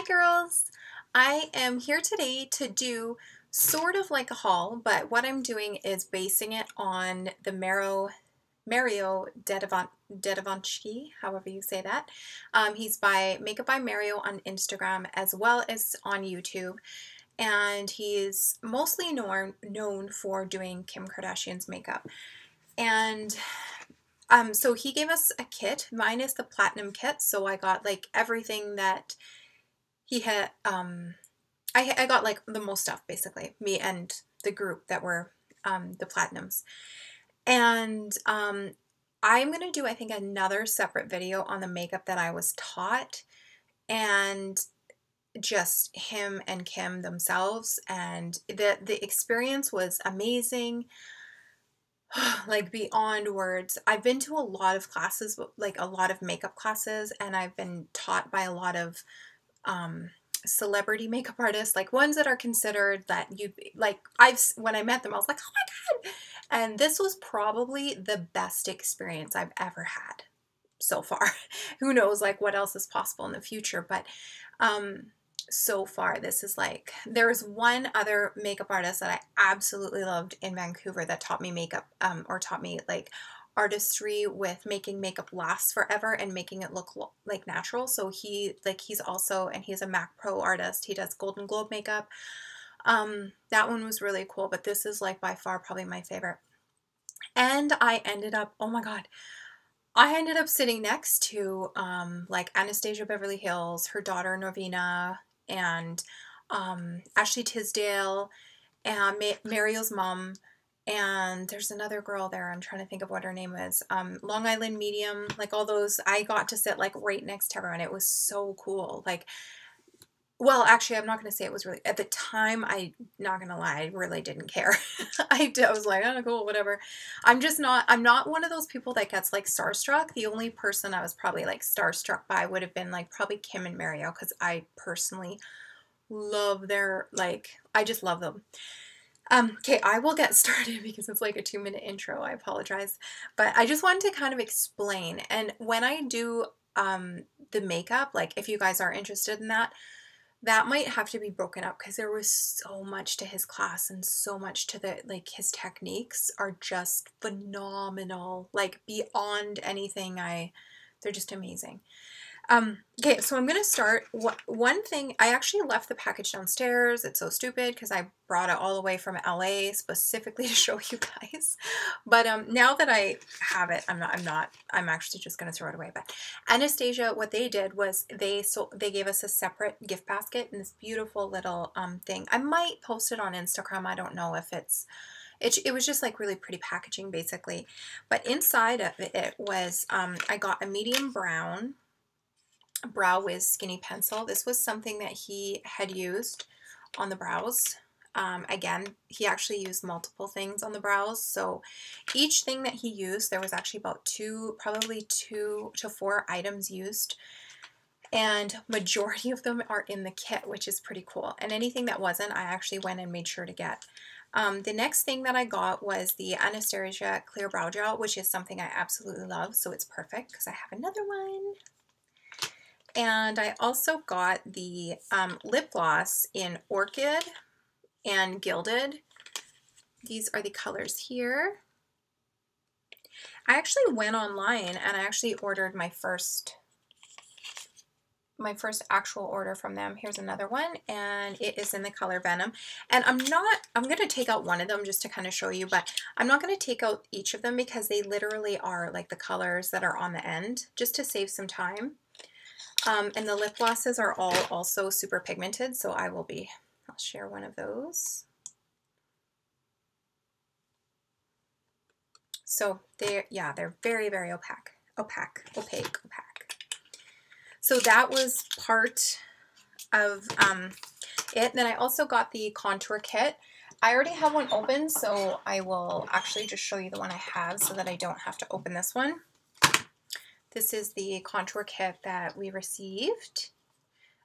Hi girls! I am here today to do sort of like a haul, but what I'm doing is basing it on the Mario Dedivanovic, however you say that. He's by Makeup by Mario on Instagram as well as on YouTube, and he's mostly known for doing Kim Kardashian's makeup. And so he gave us a kit, mine is the platinum kit, so I got like everything that he had, I got like the most stuff basically, me and the group that were the platinums. And I'm going to do, I think, another separate video on the makeup that I was taught and just him and Kim themselves, and the experience was amazing. Like beyond words. I've been to a lot of classes, like a lot of makeup classes, and I've been taught by a lot of celebrity makeup artists, like ones that are considered that you like. When I met them, I was like, oh my god! And this was probably the best experience I've ever had so far. Who knows, like what else is possible in the future? But so far, this is like, there was one other makeup artist that I absolutely loved in Vancouver that taught me makeup, or taught me like artistry with making makeup last forever and making it look like natural. So he's a MAC pro artist. He does Golden Globe makeup. That one was really cool, but this is like by far probably my favorite. And I ended up, oh my god, I ended up sitting next to like Anastasia Beverly Hills, her daughter Norvina, and Ashley Tisdale, and Mario's mom, and there's another girl there, I'm trying to think of what her name is, Long Island Medium, like all those. I got to sit like right next to everyone. It was so cool. Like, well, actually, I'm not going to say it was really, at the time, I'm not going to lie, I really didn't care. I was like, oh, cool, whatever. I'm not one of those people that gets like starstruck. The only person I was probably like starstruck by would have been like probably Kim and Mario, because I personally love their, like, I just love them. Okay, I will get started because it's like a 2-minute intro. I apologize. But I just wanted to kind of explain. And when I do the makeup, like if you guys are interested in that, that might have to be broken up, because there was so much to his class and so much to the, like, his techniques are just phenomenal, like beyond anything they're just amazing. Okay, so I'm going to start. One thing, I actually left the package downstairs. It's so stupid because I brought it all the way from LA specifically to show you guys. But now that I have it, I'm actually just going to throw it away. But Anastasia, what they did was they gave us a separate gift basket and this beautiful little thing. I might post it on Instagram. I don't know if it was just like really pretty packaging basically. But inside of it was, I got a medium brown Brow Wiz skinny pencil. This was something that he had used on the brows. Again, he actually used multiple things on the brows, so each thing that he used, there was actually about probably two to four items used, and majority of them are in the kit, which is pretty cool. And anything that wasn't, I actually went and made sure to get. The next thing that I got was the Anastasia Clear Brow Gel, which is something I absolutely love, so it's perfect because I have another one. And I also got the lip gloss in Orchid and Gilded. These are the colors here. I actually went online and I actually ordered my first actual order from them. Here's another one, and it is in the color Venom. And I'm going to take out one of them just to kind of show you, but I'm not going to take out each of them because they literally are like the colors that are on the end, just to save some time. And the lip glosses are all also super pigmented, so I'll share one of those. So they're very, very opaque. So that was part of it. Then I also got the contour kit. I already have one open, so I will actually just show you the one I have so that I don't have to open this one. This is the contour kit that we received.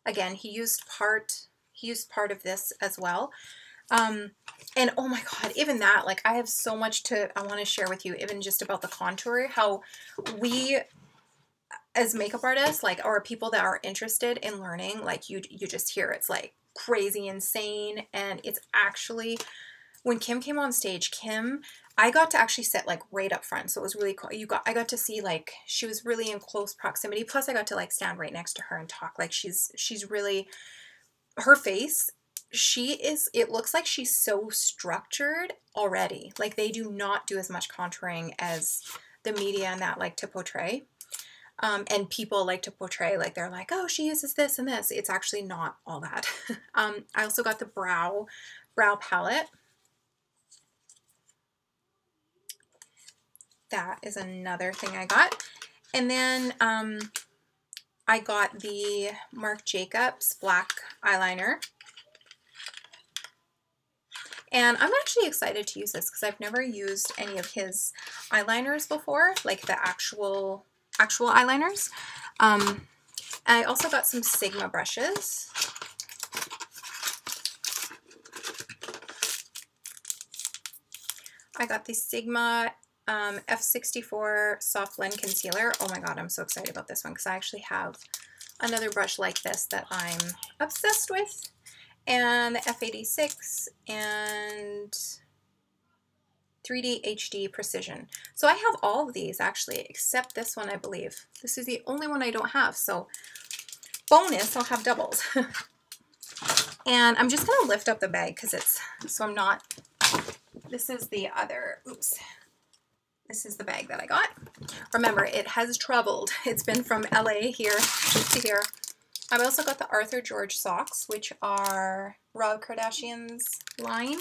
Again, he used part of this as well. And oh my god, even that, like I have so much I want to share with you, even just about the contour, how we as makeup artists, like, or people that are interested in learning, like, you just hear it's like crazy insane. And it's actually, when Kim came on stage, I got to actually sit like right up front. So it was really cool. I got to see, like, she was really in close proximity. Plus I got to like stand right next to her and talk. Like, she's really, her face, it looks like she's so structured already. Like, they do not do as much contouring as the media and that like to portray. And people like to portray, like, they're like, oh, she uses this and this. It's actually not all that. I also got the brow palette. That is another thing I got. And then I got the Marc Jacobs black eyeliner. And I'm actually excited to use this because I've never used any of his eyeliners before, like the actual eyeliners. I also got some Sigma brushes. I got the Sigma F64 Soft Blend Concealer. Oh my god, I'm so excited about this one because I actually have another brush like this that I'm obsessed with. And the F86 and 3D HD Precision. So I have all of these actually, except this one I believe. This is the only one I don't have, so bonus, I'll have doubles. And I'm just gonna lift up the bag because it's, so I'm not, this is the other, oops. This is the bag that I got. Remember, it has traveled. It's been from LA here to here. I've also got the Arthur George socks, which are Rob Kardashian's line.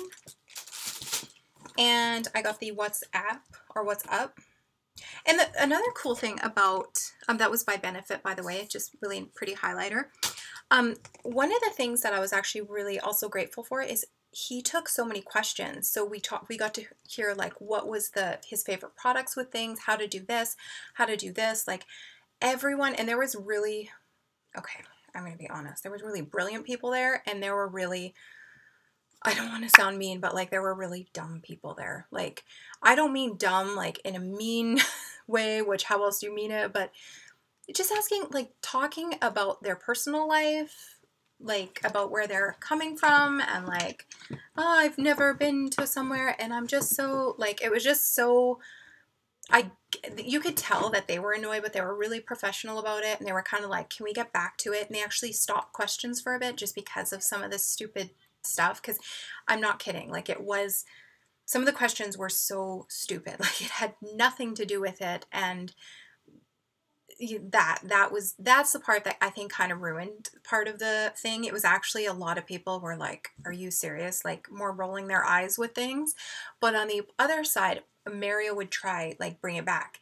And I got the What's Up. And another cool thing about, that was by Benefit, by the way, just really pretty highlighter. One of the things that I was actually really also grateful for is he took so many questions. So we got to hear, like, what was his favorite products with things, how to do this, like everyone. And there was really, okay, I'm going to be honest, there was really brilliant people there. And there were really, I don't want to sound mean, but like there were really dumb people there. Like, I don't mean dumb, like in a mean way, which how else do you mean it? But just asking, like talking about their personal life, like about where they're coming from, and like, oh, I've never been to somewhere, and I'm just so, like, it was just so, you could tell that they were annoyed, but they were really professional about it, and they were kind of like, can we get back to it? And they actually stopped questions for a bit just because of some of this stupid stuff, because I'm not kidding, like it was, some of the questions were so stupid, like it had nothing to do with it, and that's the part that I think kind of ruined part of the thing. It was actually a lot of people were like, are you serious? Like more rolling their eyes with things. But on the other side, Mario would try like bring it back.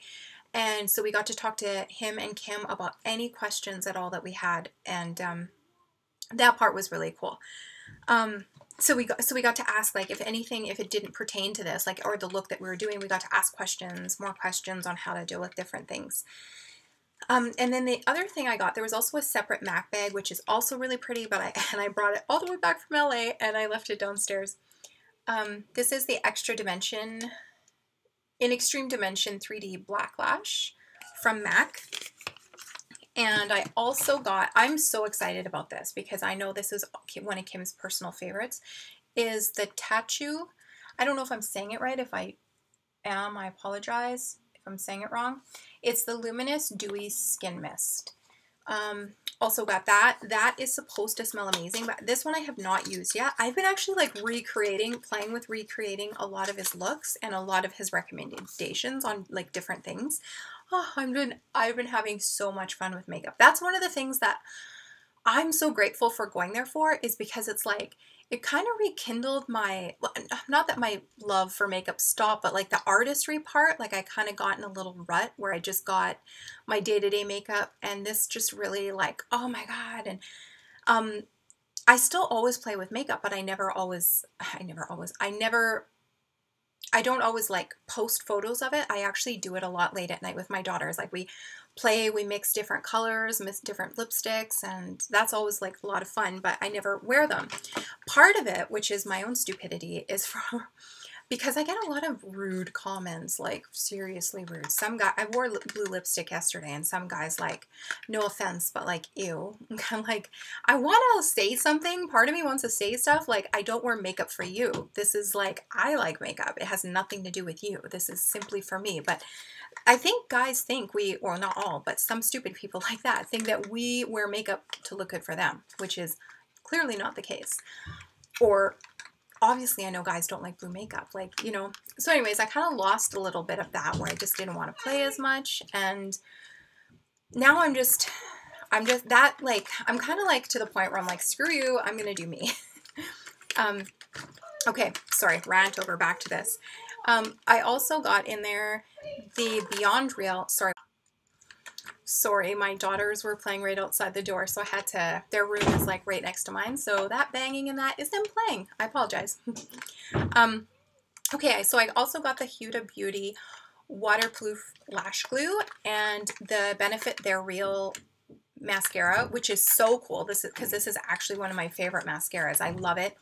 And so we got to talk to him and Kim about any questions at all that we had. And that part was really cool. So we got to ask, like, if anything, if it didn't pertain to this, like, or the look that we were doing, we got to ask questions, more questions on how to deal with different things. And then the other thing I got, there was also a separate MAC bag, which is also really pretty, but I brought it all the way back from LA and I left it downstairs. This is the Extra Dimension, in Extreme Dimension 3D Black Lash from MAC. And I also got, I'm so excited about this because I know this is one of Kim's personal favorites, is the Tattoo. I don't know if I'm saying it right. If I am, I apologize if I'm saying it wrong. It's the Luminous Dewy Skin Mist. Also got that. That is supposed to smell amazing, but this one I have not used yet. I've been actually like playing with recreating a lot of his looks and a lot of his recommendations on like different things. Oh, I've been having so much fun with makeup. That's one of the things that I'm so grateful for going there for, is because it's like, it kind of rekindled my, not that my love for makeup stopped, but like the artistry part, like I kind of got in a little rut where I just got my day-to-day makeup, and this just really like, oh my god. And I still always play with makeup, but I don't always like post photos of it. I actually do it a lot late at night with my daughters. Like we mix different colors, mix different lipsticks, and that's always like a lot of fun, but I never wear them. Part of it, which is my own stupidity, is from because I get a lot of rude comments, like seriously rude. Some guy, I wore blue lipstick yesterday, and some guy's like, no offense, but like, ew. I'm like, I want to say something. Part of me wants to say stuff like, I don't wear makeup for you. This is like, I like makeup. It has nothing to do with you. This is simply for me. But I think guys think we, or not all, but some stupid people like that think that we wear makeup to look good for them, which is clearly not the case. Or obviously I know guys don't like blue makeup, like, you know. So anyways, I kind of lost a little bit of that where I just didn't want to play as much. And now I'm just that, like, I'm kind of like to the point where I'm like, screw you, I'm going to do me. Okay, sorry, rant over, back to this. I also got in there the Beyond Real, sorry, my daughters were playing right outside the door, so I had to, their room is like right next to mine, so that banging and that is them playing. I apologize. Okay, so I also got the Huda Beauty waterproof lash glue and the Benefit Their Real mascara, which is so cool. This is because this is actually one of my favorite mascaras. I love it.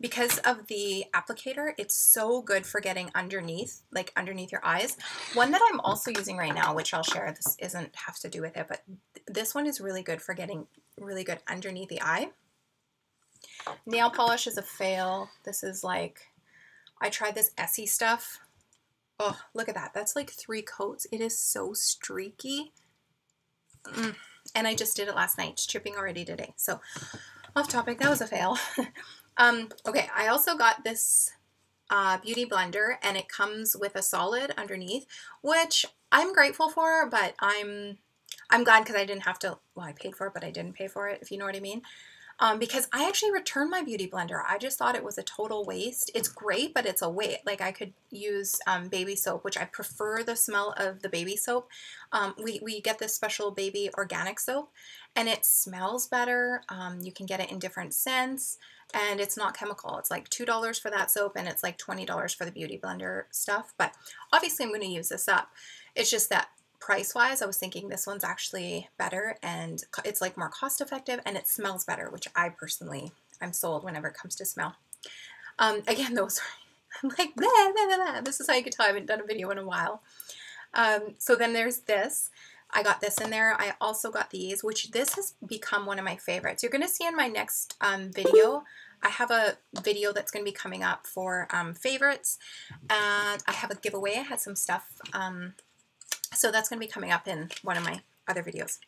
Because of the applicator, it's so good for getting underneath, like underneath your eyes. One that I'm also using right now, which I'll share, this isn't have to do with it, but this one is really good for getting really good underneath the eye. Nail polish is a fail. This is like, I tried this Essie stuff. Oh, look at that. That's like 3 coats. It is so streaky. And I just did it last night, chipping already today. So off topic, that was a fail. Okay, I also got this beauty blender, and it comes with a solid underneath, which I'm grateful for, but I'm glad because I didn't have to, well, I paid for it, but I didn't pay for it, if you know what I mean. Because I actually returned my beauty blender. I just thought it was a total waste. It's great, but it's a waste. Like, I could use baby soap, which I prefer the smell of the baby soap. We get this special baby organic soap, and it smells better. You can get it in different scents, and it's not chemical. It's like $2 for that soap, and it's like $20 for the beauty blender stuff. But obviously I'm going to use this up. It's just that price-wise, I was thinking this one's actually better, and it's like more cost-effective, and it smells better, which I personally, I'm sold whenever it comes to smell. Again, those, I'm like, blah, blah, blah, blah. This is how you can tell I haven't done a video in a while. So then there's this. I got this in there. I also got these, which this has become one of my favorites. You're going to see in my next video, I have a video that's going to be coming up for favorites, and I have a giveaway. I had some stuff, so that's going to be coming up in one of my other videos.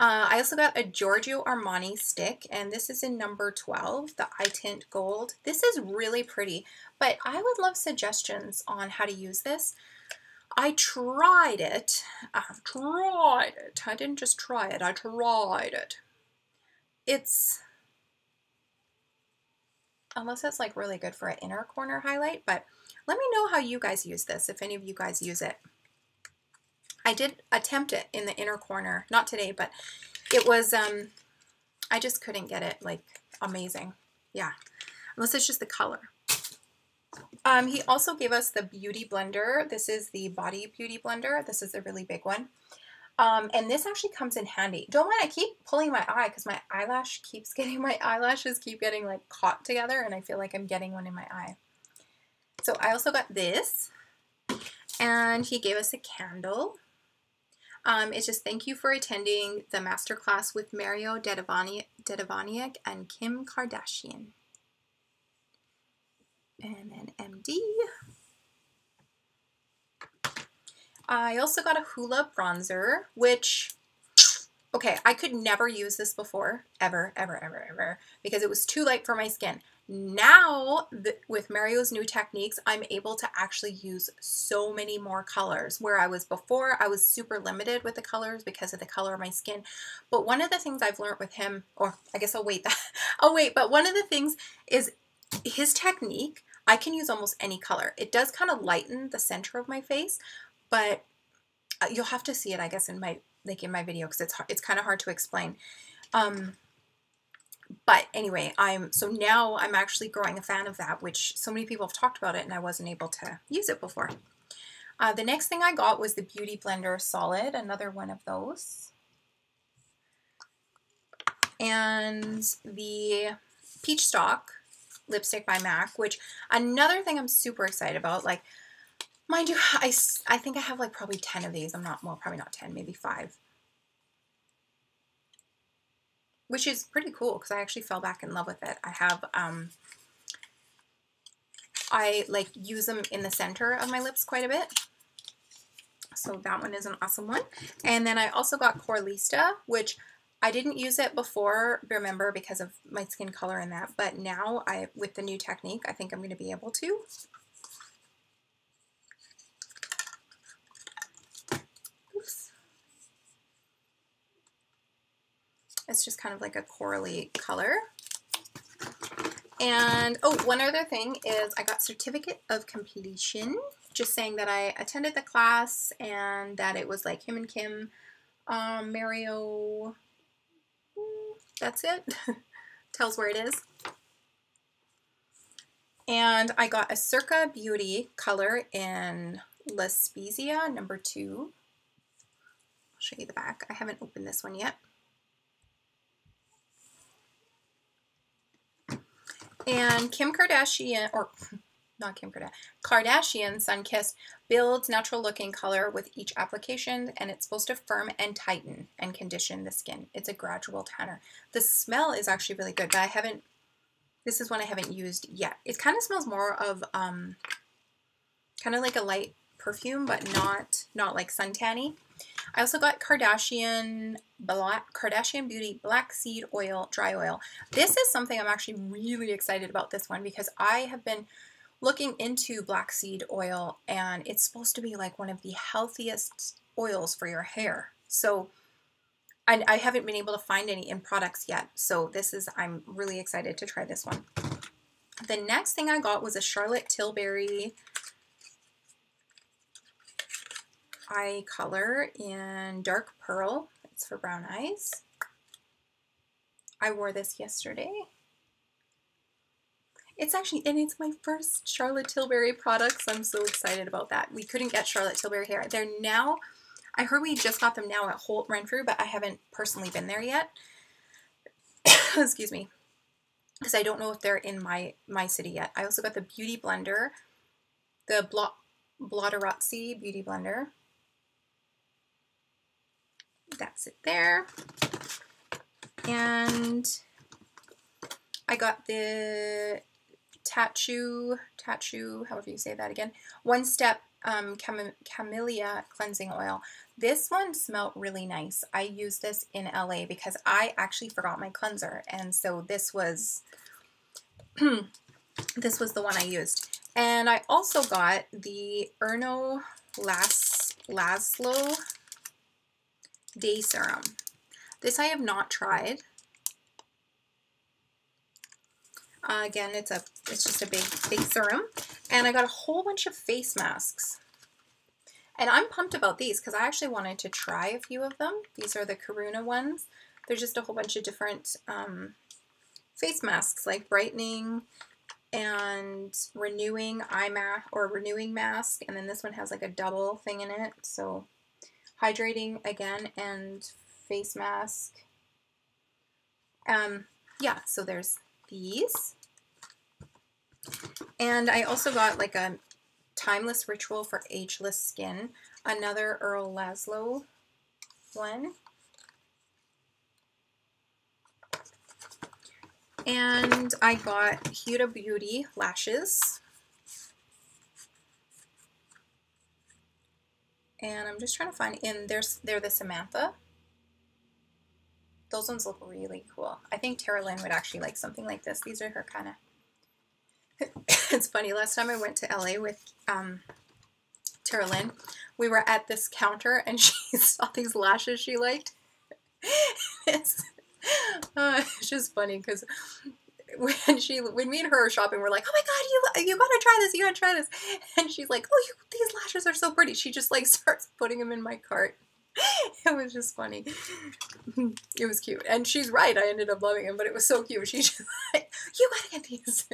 I also got a Giorgio Armani stick, and this is in number 12, the Eye Tint Gold. This is really pretty, but I would love suggestions on how to use this. I tried it. I didn't just try it. I tried it. It's, unless that's like really good for an inner corner highlight, but let me know how you guys use this, if any of you guys use it. I did attempt it in the inner corner, not today, but it was, I just couldn't get it, like, amazing. Yeah, unless it's just the color. He also gave us the Beauty Blender. This is the Body Beauty Blender. This is the really big one. And this actually comes in handy. Don't mind, I keep pulling my eye because my eyelash keeps getting, my eyelashes keep getting, like, caught together, and I feel like I'm getting one in my eye. So I also got this, and he gave us a candle. It's just thank you for attending the masterclass with Mario Dedivanovic and Kim Kardashian. And then MD. I also got a Hoola bronzer, which, okay, I could never use this before, ever, because it was too light for my skin. Now, with Mario's new techniques, I'm able to actually use so many more colors, where I was before, I was super limited with the colors because of the color of my skin. But one of the things I've learned with him, or I guess I'll wait, but one of the things is his technique, I can use almost any color. It does kind of lighten the center of my face, but you'll have to see it, I guess, in my, like, in my video, because it's kind of hard to explain. But anyway, so now I'm actually growing a fan of that, which so many people have talked about it, and I wasn't able to use it before. The next thing I got was the Beauty Blender Solid, another one of those. And the Peach Stock lipstick by MAC, which another thing I'm super excited about. Like, mind you, I think I have like probably 10 of these. I'm not, well, probably not 10, maybe 5. Which is pretty cool because I actually fell back in love with it. I have, I like use them in the center of my lips quite a bit. So that one is an awesome one. And then I also got Coralista, which I didn't use it before, remember, because of my skin color and that. But now, with the new technique, I think I'm going to be able to. Oops. It's just kind of like a corally color. And, oh, one other thing is I got Certificate of Completion, just saying that I attended the class and that it was like him and Kim, Mario, that's it, tells where it is. And I got a Circa Beauty color in La Spezia #2. I'll show you the back. I haven't opened this one yet. And Kim Kardashian, or not Kim Kardashian, Kardashian Sun Kissed builds natural looking color with each application, and it's supposed to firm and tighten and condition the skin. It's a gradual tanner. The smell is actually really good, but I haven't, this is one I haven't used yet. It kind of smells more of kind of like a light perfume, but not like suntanny. I also got Kardashian Beauty Black Seed Oil, Dry Oil. This is something I'm actually really excited about, this one, because I have been looking into black seed oil, and it's supposed to be like one of the healthiest oils for your hair. So I haven't been able to find any in products yet. So this is, I'm really excited to try this one. The next thing I got was a Charlotte Tilbury eye color in Dark Pearl. It's for brown eyes. I wore this yesterday. It's actually, and it's my first Charlotte Tilbury product, so I'm so excited about that. We couldn't get Charlotte Tilbury here. They're now, I heard we just got them now at Holt Renfrew, but I haven't personally been there yet. Excuse me. Because I don't know if they're in my city yet. I also got the Beauty Blender, the Blotterazzi Beauty Blender. That's it there. And I got the Tatchu, however you say that again, One Step Camellia Cleansing Oil. This one smelled really nice. I used this in LA because I actually forgot my cleanser, and so this was this was the one I used. And I also got the Erno Laszlo Day Serum. This I have not tried. Again, it's just a big serum. And I got a whole bunch of face masks. And I'm pumped about these because I actually wanted to try a few of them. These are the Karuna ones. They're just a whole bunch of different face masks, like brightening and renewing eye mask, or renewing mask. And then this one has like a double thing in it. So hydrating again and face mask. Yeah, so there's these. And I also got like a Timeless Ritual for Ageless Skin, another Erno Laszlo one. And I got Huda Beauty lashes. And I'm just trying to find, and they're the Samantha. Those ones look really cool. I think Tara Lynn would actually like something like this. These are her kind of... It's funny, last time I went to LA with Tara Lynn, we were at this counter and she saw these lashes she liked. It's just funny because when me and her are shopping, we're like, oh my god, you gotta try this, you gotta try this. And she's like, oh, these lashes are so pretty. She just like starts putting them in my cart. It was just funny. It was cute. And she's right, I ended up loving him, but it was so cute. She's just like, you gotta get these.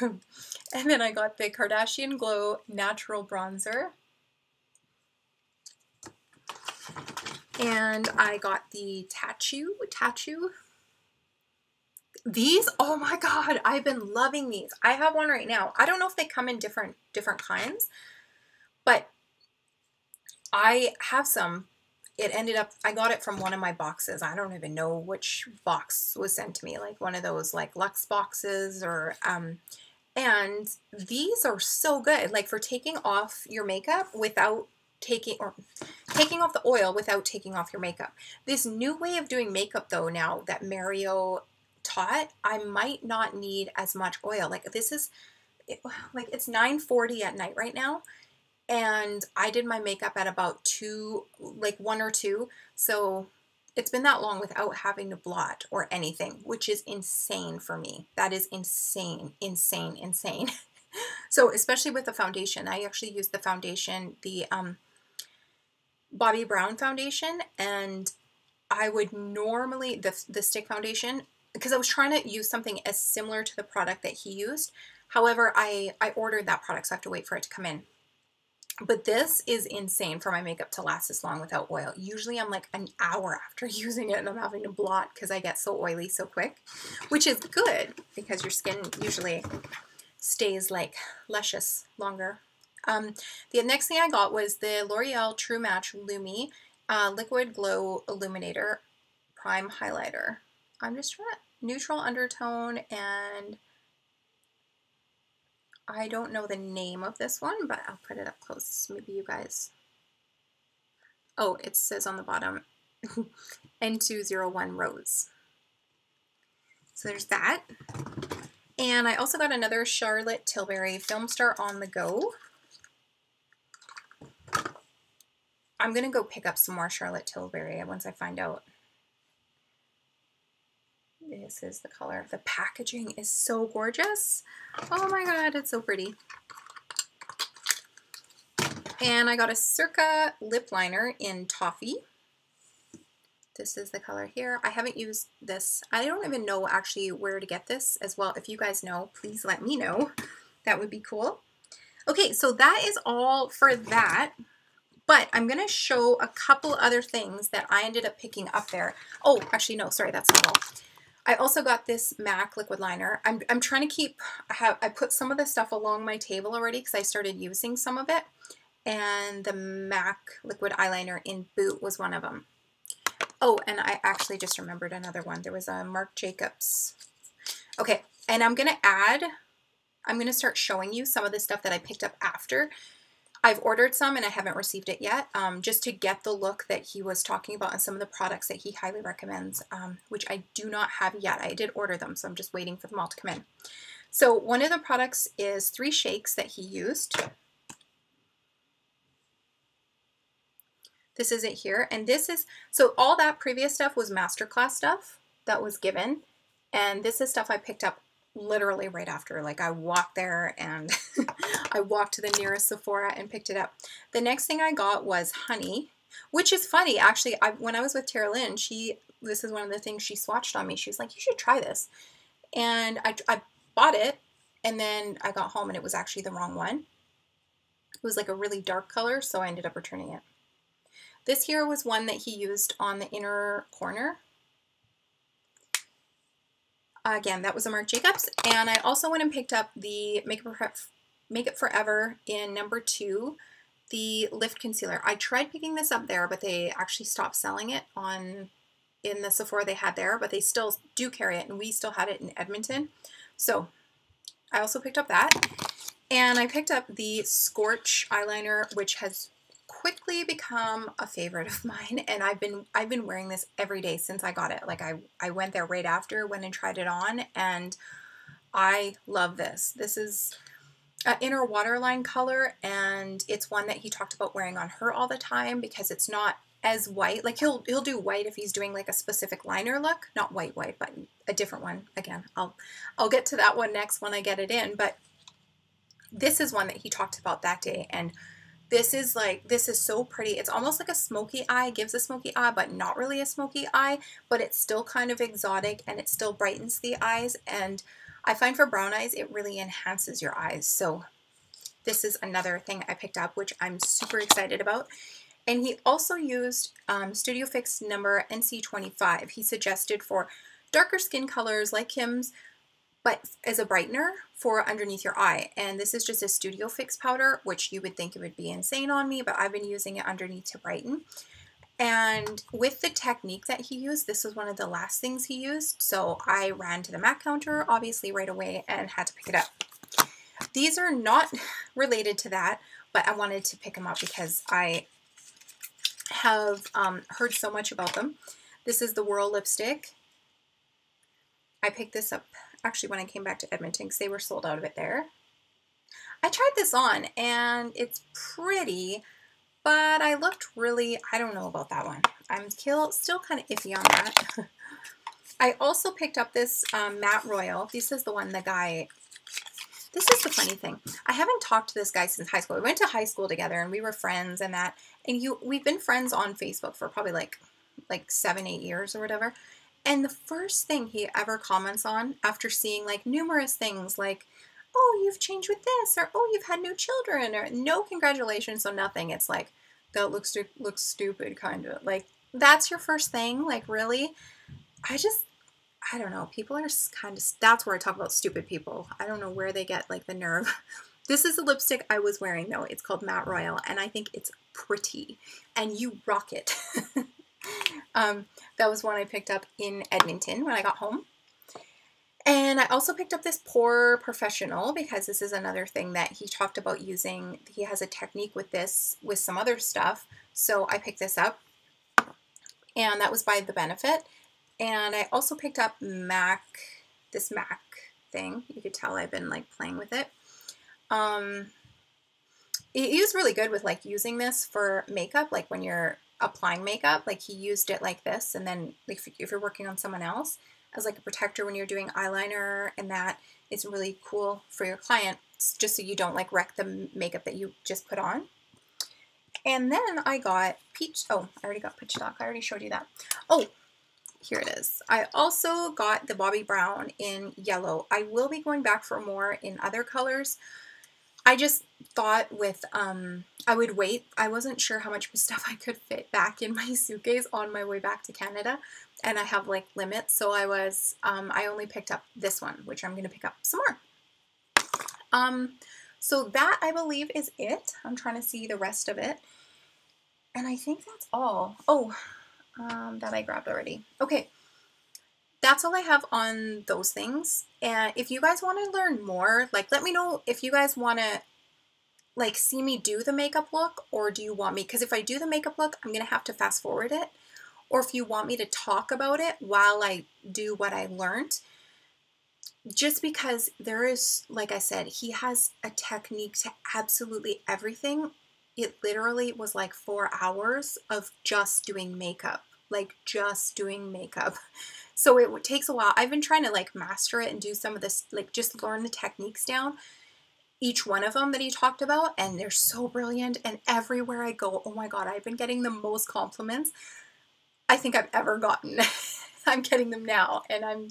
And then I got the Kardashian Glow Natural Bronzer. And I got the Tatchu. These, oh my God, I've been loving these. I have one right now. I don't know if they come in different kinds, but I have some. It ended up, I got it from one of my boxes. I don't even know which box was sent to me, like one of those like Luxe boxes or, and these are so good, like for taking off your makeup without taking off the oil without taking off your makeup. This new way of doing makeup though now that Mario taught, I might not need as much oil. Like this is, like it's 9:40 at night right now. And I did my makeup at about 2, like 1 or 2. So it's been that long without having to blot or anything, which is insane for me. That is insane, insane, insane. So especially with the foundation, I actually used the foundation, the Bobbi Brown foundation. And I would normally, the stick foundation, because I was trying to use something as similar to the product that he used. However, I ordered that product, so I have to wait for it to come in. But this is insane for my makeup to last this long without oil. Usually I'm like an hour after using it and I'm having to blot because I get so oily so quick, which is good because your skin usually stays like luscious longer. The next thing I got was the L'Oreal True Match Lumi Liquid Glow Illuminator Prime Highlighter. I'm just trying to neutral undertone, and I don't know the name of this one, but I'll put it up close. Maybe you guys. Oh, it says on the bottom, N201 Rose. So there's that. And I also got another Charlotte Tilbury Film Star on the Go. I'm going to go pick up some more Charlotte Tilbury once I find out. This is the color. The packaging is so gorgeous. Oh my God, it's so pretty. And I got a Circa lip liner in Toffee. This is the color here. I haven't used this. I don't even know actually where to get this as well. If you guys know, please let me know. That would be cool. Okay, so that is all for that. But I'm going to show a couple other things that I ended up picking up there. Oh, actually, no, sorry, that's not all. I also got this MAC liquid liner. I'm trying to keep, I put some of the stuff along my table already because I started using some of it. And the MAC liquid eyeliner in Boot was one of them. Oh, and I actually just remembered another one. There was a Marc Jacobs. Okay, and I'm going to start showing you some of the stuff that I picked up after. I've ordered some and I haven't received it yet, just to get the look that he was talking about and some of the products that he highly recommends, which I do not have yet. I did order them, so I'm just waiting for them all to come in. So one of the products is 3 shakes that he used. This is it here. And this is, so all that previous stuff was Masterclass stuff that was given. And this is stuff I picked up literally right after. Like I walked there and I walked to the nearest Sephora and picked it up. The next thing I got was honey, which is funny. Actually, when I was with Tara Lynn, this is one of the things she swatched on me. She was like, you should try this. And I bought it, and then I got home and it was actually the wrong one. It was like a really dark color, so I ended up returning it. This here was one that he used on the inner corner. Again, that was a Marc Jacobs. And I also went and picked up the Makeup Forever in number 2, the Lift Concealer. I tried picking this up there, but they actually stopped selling it in the Sephora they had there, but they still do carry it, and we still had it in Edmonton. So I also picked up that. And I picked up the Scorch eyeliner, which has quickly become a favorite of mine, and I've been wearing this every day since I got it. Like I went there right after, went and tried it on, and I love this. This is an inner waterline color, and it's one that he talked about wearing on her all the time because it's not as white. Like he'll do white if he's doing like a specific liner look, not white, but a different one. Again, I'll get to that one next when I get it in, but this is one that he talked about that day, and this is so pretty. It's almost like a smoky eye, gives a smoky eye, but not really a smoky eye, but it's still kind of exotic and it still brightens the eyes. And I find for brown eyes, it really enhances your eyes. So this is another thing I picked up, which I'm super excited about. And he also used Studio Fix number NC25. He suggested for darker skin colors like Kim's, but as a brightener for underneath your eye. And this is just a Studio Fix powder, which you would think it would be insane on me, but I've been using it underneath to brighten. And with the technique that he used, this was one of the last things he used, so I ran to the MAC counter, obviously, right away and had to pick it up. These are not related to that, but I wanted to pick them up because I have heard so much about them. This is the Whirl lipstick. I picked this up actually when I came back to Edmonton because they were sold out of it there. I tried this on and it's pretty, but I looked really, I don't know about that one. I'm still kind of iffy on that. I also picked up this Matte Royal. This is the one the guy, this is the funny thing. I haven't talked to this guy since high school. We went to high school together and we were friends and that, and we've been friends on Facebook for probably like 7-8 years or whatever. And the first thing he ever comments on after seeing like numerous things like, oh, you've changed with this, or oh, you've had new children, or no congratulations, so nothing. It's like, that looks stupid, kind of. Like, that's your first thing? Like, really? I don't know. People are kind of, that's where I talk about stupid people. I don't know where they get like the nerve. This is the lipstick I was wearing though. It's called Matte Royal and I think it's pretty and you rock it. That was one I picked up in Edmonton when I got home. And I also picked up this Pore Professional because this is another thing that he talked about using. He has a technique with this, with some other stuff. So I picked this up and that was by the Benefit. And I also picked up MAC, this MAC thing. You could tell I've been like playing with it. It is really good with like using this for makeup, like when you're applying makeup, like he used it like this, and then like if you're working on someone else as like a protector when you're doing eyeliner and that, it's really cool for your client just so you don't like wreck the makeup that you just put on. And then I got Peach, oh, I already got Peach Doc, I already showed you that. Oh, here it is. I also got the Bobbi Brown in yellow. I will be going back for more in other colors. I just thought with, I would wait. I wasn't sure how much stuff I could fit back in my suitcase on my way back to Canada, and I have like limits, so I was, I only picked up this one, which I'm going to pick up some more. So that I believe is it. I'm trying to see the rest of it, and I think that's all. Oh. That I grabbed already. Okay, that's all I have on those things. And if you guys want to learn more, like let me know if you guys want to like see me do the makeup look, or do you want me, because if I do the makeup look, I'm going to have to fast forward it. Or if you want me to talk about it while I do what I learned, just because there is, like I said, he has a technique to absolutely everything. It literally was like 4 hours of just doing makeup, like just doing makeup. So it takes a while. I've been trying to like master it and do some of this, like just learn the techniques down, each one of them that he talked about. And they're so brilliant. And everywhere I go, oh my God, I've been getting the most compliments I think I've ever gotten. I'm getting them now. And I'm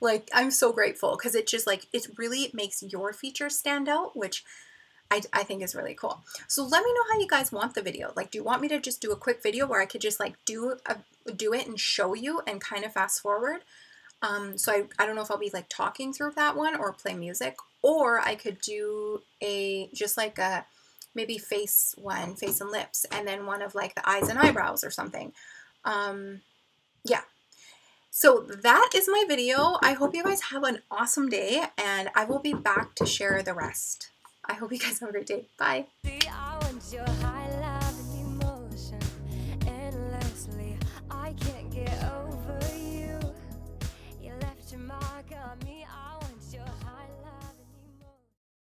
like, I'm so grateful because it just like, it really makes your features stand out, which I think is really cool. So let me know how you guys want the video. Like, do you want me to just do a quick video where I could just like do it and show you and kind of fast forward? So I don't know if I'll be like talking through that one or play music, or I could do a, just like a, maybe face one, face and lips, and then one of like the eyes and eyebrows or something. Yeah. So that is my video. I hope you guys have an awesome day and I will be back to share the rest. I hope you guys have a great day. Bye. I want your high love and emotion endlessly. I can't get over.